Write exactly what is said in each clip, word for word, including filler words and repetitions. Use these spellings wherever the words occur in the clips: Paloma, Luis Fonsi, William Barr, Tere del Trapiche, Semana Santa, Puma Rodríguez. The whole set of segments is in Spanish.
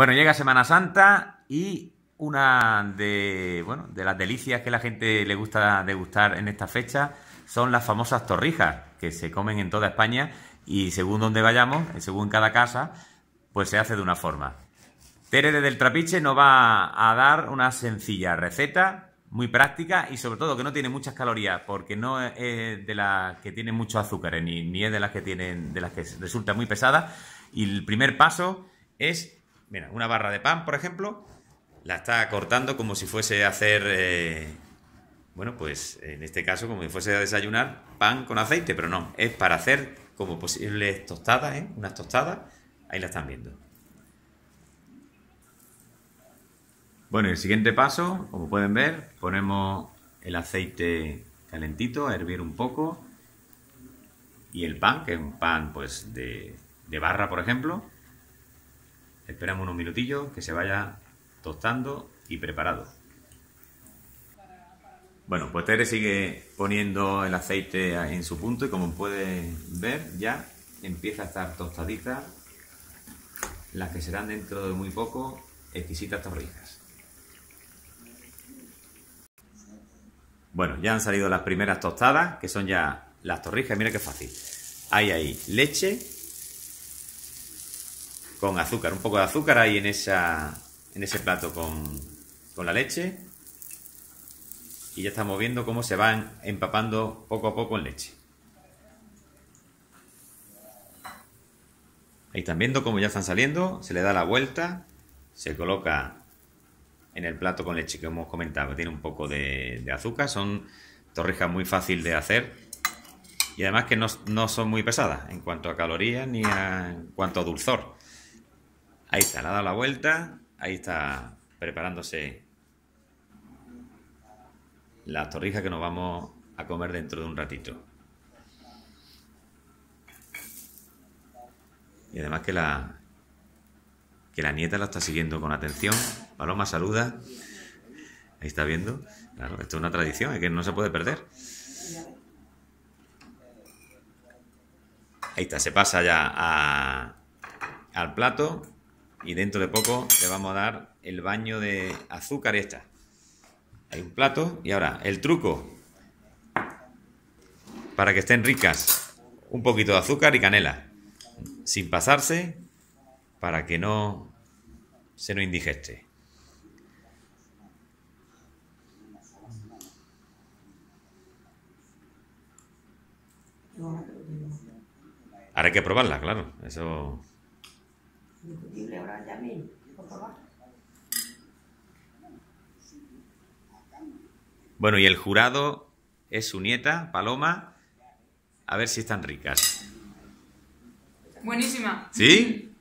Bueno, llega Semana Santa y una de, bueno, de las delicias que la gente le gusta degustar en esta fecha son las famosas torrijas, que se comen en toda España y según donde vayamos, según cada casa, pues se hace de una forma. Tere del Trapiche nos va a dar una sencilla receta, muy práctica y sobre todo que no tiene muchas calorías, porque no es de las que tienen mucho azúcar, ni, ni es de las que tienen, de las que resulta muy pesada. Y el primer paso es, mira, una barra de pan, por ejemplo, la está cortando como si fuese a hacer, eh, bueno, pues en este caso como si fuese a desayunar pan con aceite, pero no, es para hacer como posibles tostadas, ¿eh? Unas tostadas, ahí la están viendo. Bueno, el siguiente paso, como pueden ver, ponemos el aceite calentito a hervir un poco y el pan, que es un pan pues de, de barra, por ejemplo. Esperamos unos minutillos que se vaya tostando y preparado. Bueno, pues Tere sigue poniendo el aceite en su punto y como puedes ver ya empieza a estar tostadita las que serán dentro de muy poco exquisitas torrijas. Bueno, ya han salido las primeras tostadas, que son ya las torrijas. Mira qué fácil. Hay ahí leche con azúcar, un poco de azúcar ahí en, esa, en ese plato con, con la leche. Y ya estamos viendo cómo se van empapando poco a poco en leche. Ahí están viendo cómo ya están saliendo, se le da la vuelta, se coloca en el plato con leche que hemos comentado, que tiene un poco de, de azúcar. Son torrijas muy fácil de hacer. Y además que no, no son muy pesadas en cuanto a calorías ni a, en cuanto a dulzor. Ahí está, le ha dado la vuelta. Ahí está preparándose las torrijas que nos vamos a comer dentro de un ratito. Y además que la, que la nieta la está siguiendo con atención. Paloma saluda. Ahí está viendo. Claro, esto es una tradición, es que no se puede perder. Ahí está, se pasa ya a, al plato y dentro de poco le vamos a dar el baño de azúcar esta. Hay un plato y ahora el truco para que estén ricas. Un poquito de azúcar y canela, sin pasarse para que no se nos indigeste. Ahora hay que probarla, claro, eso... Indiscutible ahora ya mismo, por probar. Bueno, y el jurado es su nieta, Paloma. A ver si están ricas. Buenísima. ¿Sí?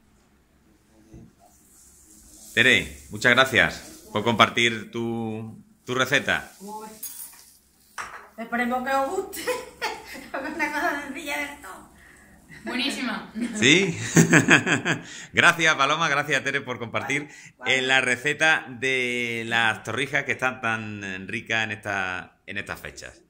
Tere, muchas gracias por compartir tu, tu receta. Uy. Esperemos que os guste. Es una cosa sencilla de esto. Buenísima. Sí. Gracias, Paloma. Gracias, Tere, por compartir vale, vale. la receta de las torrijas que están tan ricas en, esta, en estas fechas.